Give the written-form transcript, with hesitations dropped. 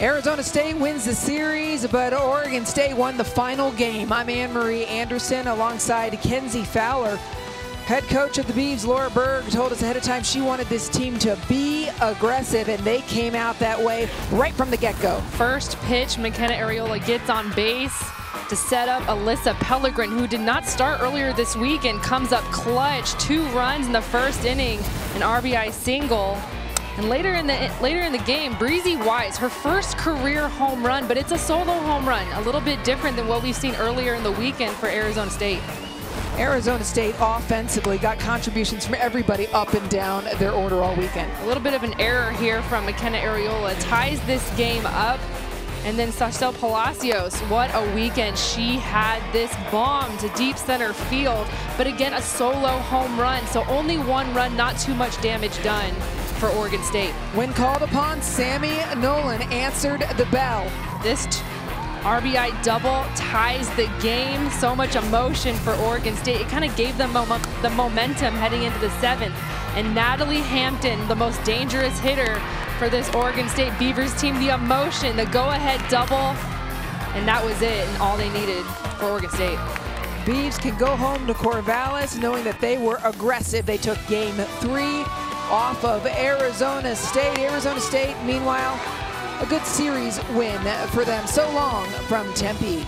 Arizona State wins the series, but Oregon State won the final game. I'm Anne-Marie Anderson alongside Kenzie Fowler. Head coach of the Beavs, Laura Berg, told us ahead of time she wanted this team to be aggressive, and they came out that way right from the get-go. First pitch, McKenna Arriola gets on base to set up Alyssa Pellegrin, who did not start earlier this week and comes up clutch. 2 runs in the first inning, an RBI single. And later in the game, Breezy Wise, her first career home run, but it's a solo home run, a little bit different than what we've seen earlier in the weekend for Arizona State. Arizona State offensively got contributions from everybody up and down their order all weekend. A little bit of an error here from McKenna Arriola ties this game up. And then Sashel Palacios, what a weekend. She had this bomb to deep center field, but again, a solo home run. So only 1 run, not too much damage done for Oregon State. When called upon, Sammy Nolan answered the bell. This RBI double ties the game. So much emotion for Oregon State. It kind of gave them the momentum heading into the 7th. And Natalie Hampton, the most dangerous hitter for this Oregon State Beavers team, the emotion, the go-ahead double, and that was it, and all they needed for Oregon State. Beavs can go home to Corvallis knowing that they were aggressive. They took Game 3 off of Arizona State. Arizona State, meanwhile, a good series win for them. So long from Tempe.